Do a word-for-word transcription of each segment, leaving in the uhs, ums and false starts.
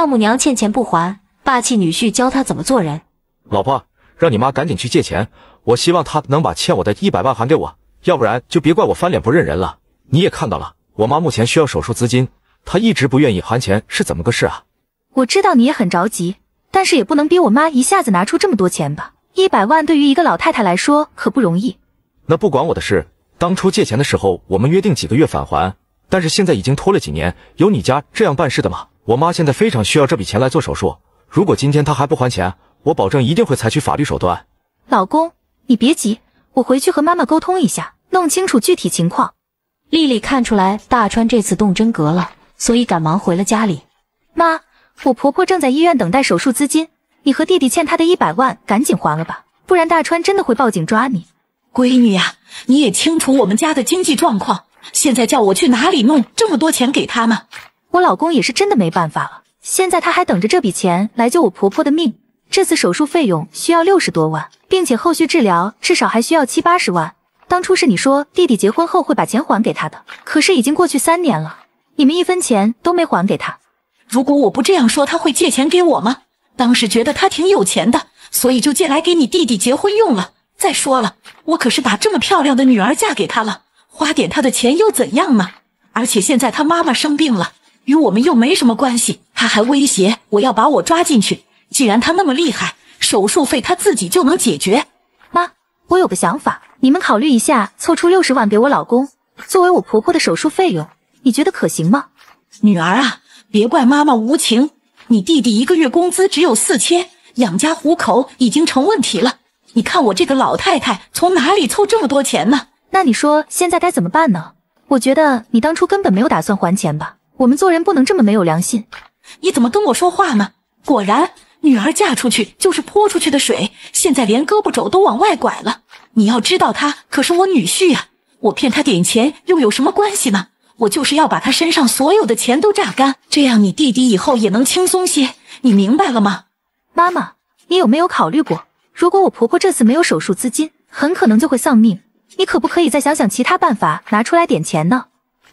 丈母娘欠钱不还，霸气女婿教她怎么做人。老婆，让你妈赶紧去借钱，我希望她能把欠我的一百万还给我，要不然就别怪我翻脸不认人了。你也看到了，我妈目前需要手术资金，她一直不愿意还钱，是怎么个事啊？我知道你也很着急，但是也不能逼我妈一下子拿出这么多钱吧。一百万对于一个老太太来说可不容易。那不管我的事，当初借钱的时候我们约定几个月返还，但是现在已经拖了几年，有你家这样办事的吗？我妈现在非常需要这笔钱来做手术，如果今天她还不还钱，我保证一定会采取法律手段。老公，你别急，我回去和妈妈沟通一下，弄清楚具体情况。丽丽看出来大川这次动真格了，所以赶忙回了家里。妈，我婆婆正在医院等待手术资金，你和弟弟欠她的一百万赶紧还了吧，不然大川真的会报警抓你。闺女呀、啊，你也清楚我们家的经济状况，现在叫我去哪里弄这么多钱给他们？我老公也是真的没办法了，现在他还等着这笔钱来救我婆婆的命。这次手术费用需要六十多万，并且后续治疗至少还需要七八十万。当初是你说弟弟结婚后会把钱还给他的，可是已经过去三年了，你们一分钱都没还给他。如果我不这样说，他会借钱给我吗？当时觉得他挺有钱的，所以就借来给你弟弟结婚用了。再说了，我可是把这么漂亮的女儿嫁给他了，花点他的钱又怎样呢？而且现在他妈妈生病了，与我们又没什么关系。他还威胁我要把我抓进去，既然他那么厉害，手术费他自己就能解决。妈，我有个想法，你们考虑一下，凑出六十万给我老公，作为我婆婆的手术费用，你觉得可行吗？女儿啊，别怪妈妈无情，你弟弟一个月工资只有四千，养家糊口已经成问题了，你看我这个老太太从哪里凑这么多钱呢？那你说现在该怎么办呢？我觉得你当初根本没有打算还钱吧，我们做人不能这么没有良心。你怎么跟我说话呢？果然女儿嫁出去就是泼出去的水，现在连胳膊肘都往外拐了。你要知道她可是我女婿呀、啊，我骗她点钱又有什么关系呢？我就是要把她身上所有的钱都榨干，这样你弟弟以后也能轻松些，你明白了吗？妈妈，你有没有考虑过，如果我婆婆这次没有手术资金，很可能就会丧命，你可不可以再想想其他办法拿出来点钱呢？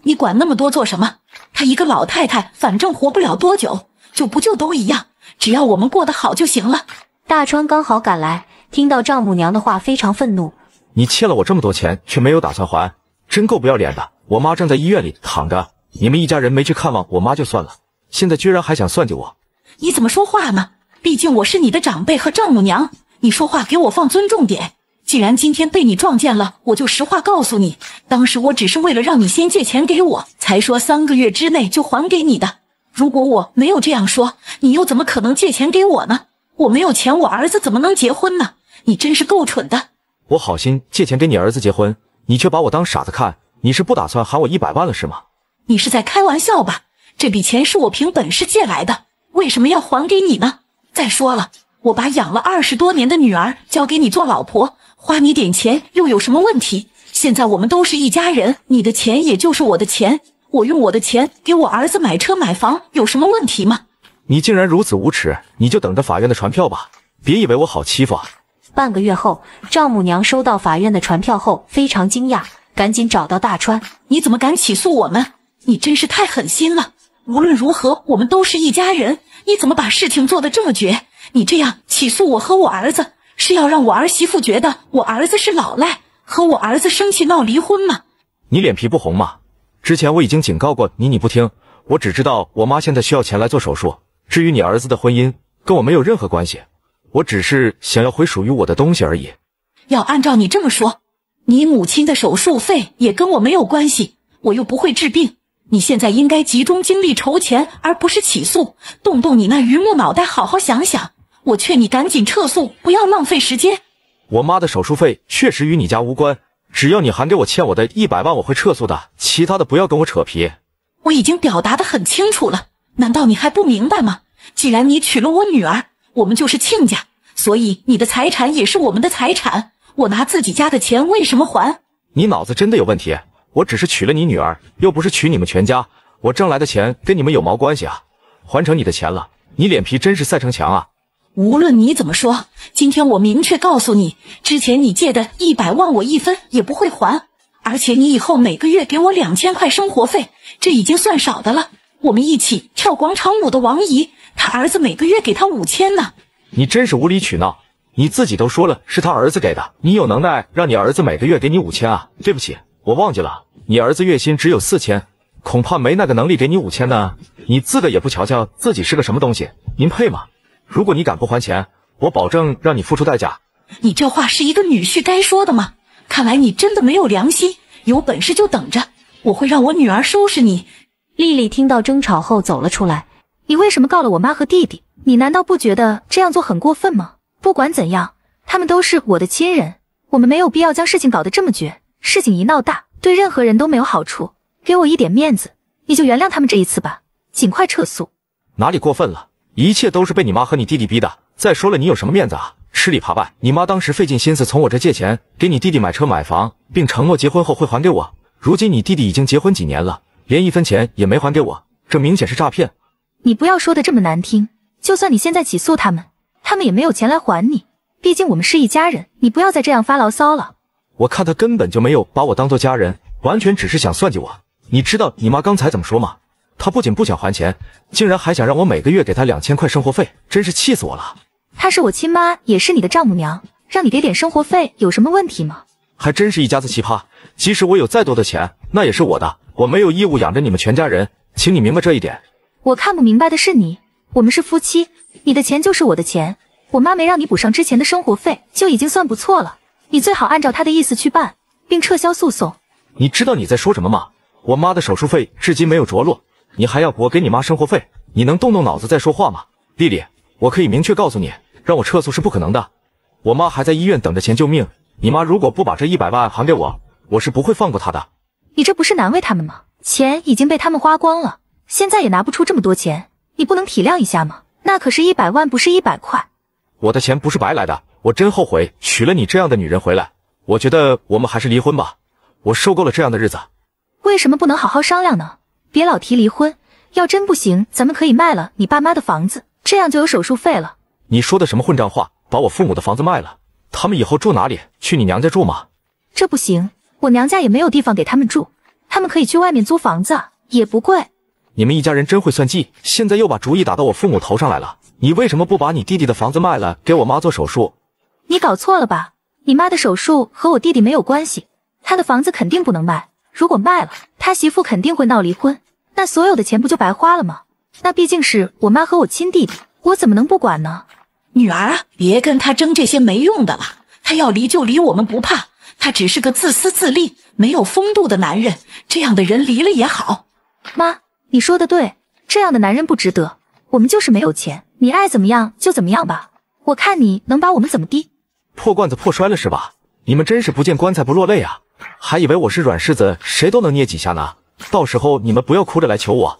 你管那么多做什么？她一个老太太反正活不了多久，就不就都一样，只要我们过得好就行了。大川刚好赶来，听到丈母娘的话非常愤怒。你欠了我这么多钱却没有打算还，真够不要脸的。我妈正在医院里躺着，你们一家人没去看望我妈就算了，现在居然还想算计我。你怎么说话呢？毕竟我是你的长辈和丈母娘，你说话给我放尊重点。既然今天被你撞见了，我就实话告诉你，当时我只是为了让你先借钱给我，才说三个月之内就还给你的。如果我没有这样说，你又怎么可能借钱给我呢？我没有钱，我儿子怎么能结婚呢？你真是够蠢的。我好心借钱给你儿子结婚，你却把我当傻子看，你是不打算还我一百万了是吗？你是在开玩笑吧？这笔钱是我凭本事借来的，为什么要还给你呢？再说了，我把养了二十多年的女儿交给你做老婆，花你点钱又有什么问题？现在我们都是一家人，你的钱也就是我的钱，我用我的钱给我儿子买车买房有什么问题吗？你竟然如此无耻，你就等着法院的传票吧，别以为我好欺负啊。半个月后，丈母娘收到法院的传票后非常惊讶，赶紧找到大川。你怎么敢起诉我们？你真是太狠心了，无论如何我们都是一家人，你怎么把事情做得这么绝？你这样起诉我和我儿子，是要让我儿媳妇觉得我儿子是老赖，和我儿子生气闹离婚吗？你脸皮不红吗？之前我已经警告过你，你不听。我只知道我妈现在需要钱来做手术，至于你儿子的婚姻跟我没有任何关系，我只是想要回属于我的东西而已。要按照你这么说，你母亲的手术费也跟我没有关系，我又不会治病，你现在应该集中精力筹钱而不是起诉，动动你那榆木脑袋好好想想，我劝你赶紧撤诉，不要浪费时间。我妈的手术费确实与你家无关，只要你还给我欠我的一百万，我会撤诉的，其他的不要跟我扯皮。我已经表达得很清楚了，难道你还不明白吗？既然你娶了我女儿，我们就是亲家，所以你的财产也是我们的财产，我拿自己家的钱为什么还？你脑子真的有问题，我只是娶了你女儿，又不是娶你们全家，我挣来的钱跟你们有毛关系啊？还成你的钱了，你脸皮真是赛城墙啊。无论你怎么说，今天我明确告诉你，之前你借的一百万我一分也不会还，而且你以后每个月给我两千块生活费，这已经算少的了，我们一起跳广场舞的王姨，她儿子每个月给她五千呢。你真是无理取闹！你自己都说了是他儿子给的，你有能耐让你儿子每个月给你五千啊？对不起，我忘记了，你儿子月薪只有四千，恐怕没那个能力给你五千呢。你自个也不瞧瞧自己是个什么东西，您配吗？如果你敢不还钱，我保证让你付出代价。你这话是一个女婿该说的吗？看来你真的没有良心，有本事就等着，我会让我女儿收拾你。丽丽听到争吵后走了出来。你为什么告了我妈和弟弟？你难道不觉得这样做很过分吗？不管怎样，他们都是我的亲人，我们没有必要将事情搞得这么绝。事情一闹大，对任何人都没有好处。给我一点面子，你就原谅他们这一次吧。尽快撤诉。哪里过分了？一切都是被你妈和你弟弟逼的。再说了，你有什么面子啊？吃里扒外，你妈当时费尽心思从我这借钱，给你弟弟买车买房，并承诺结婚后会还给我。如今你弟弟已经结婚几年了，连一分钱也没还给我，这明显是诈骗。你不要说的这么难听，就算你现在起诉他们，他们也没有钱来还你。毕竟我们是一家人，你不要再这样发牢骚了。我看他根本就没有把我当做家人，完全只是想算计我。你知道你妈刚才怎么说吗？她不仅不想还钱，竟然还想让我每个月给她两千块生活费，真是气死我了。她是我亲妈，也是你的丈母娘，让你给点生活费有什么问题吗？还真是一家子奇葩，即使我有再多的钱，那也是我的，我没有义务养着你们全家人，请你明白这一点。我看不明白的是你，我们是夫妻，你的钱就是我的钱，我妈没让你补上之前的生活费就已经算不错了，你最好按照她的意思去办，并撤销诉讼。你知道你在说什么吗？我妈的手术费至今没有着落，你还要我给你妈生活费，你能动动脑子再说话吗？丽丽，我可以明确告诉你，让我撤诉是不可能的，我妈还在医院等着钱救命，你妈如果不把这一百万还给我，我是不会放过她的。你这不是难为他们吗？钱已经被他们花光了，现在也拿不出这么多钱，你不能体谅一下吗？那可是一百万，不是一百块。我的钱不是白来的，我真后悔娶了你这样的女人回来。我觉得我们还是离婚吧，我受够了这样的日子。为什么不能好好商量呢？别老提离婚，要真不行，咱们可以卖了你爸妈的房子，这样就有手术费了。你说的什么混账话？把我父母的房子卖了，他们以后住哪里？去你娘家住吗？这不行，我娘家也没有地方给他们住，他们可以去外面租房子，也不贵。你们一家人真会算计，现在又把主意打到我父母头上来了。你为什么不把你弟弟的房子卖了，给我妈做手术？你搞错了吧？你妈的手术和我弟弟没有关系，她的房子肯定不能卖，如果卖了，她媳妇肯定会闹离婚，那所有的钱不就白花了吗？那毕竟是我妈和我亲弟弟，我怎么能不管呢？女儿啊，别跟她争这些没用的了，她要离就离，我们不怕，她只是个自私自利、没有风度的男人，这样的人离了也好。妈，你说的对，这样的男人不值得，我们就是没有钱，你爱怎么样就怎么样吧，我看你能把我们怎么地。破罐子破摔了是吧？你们真是不见棺材不落泪啊，还以为我是软柿子，谁都能捏几下呢，到时候你们不要哭着来求我。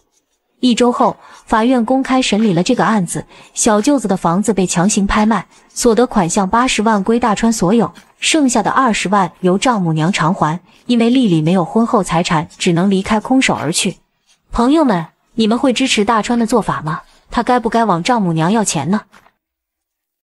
一周后，法院公开审理了这个案子，小舅子的房子被强行拍卖，所得款项八十万归大川所有，剩下的二十万由丈母娘偿还，因为丽丽没有婚后财产，只能离开空手而去。朋友们，你们会支持大川的做法吗？他该不该往丈母娘要钱呢？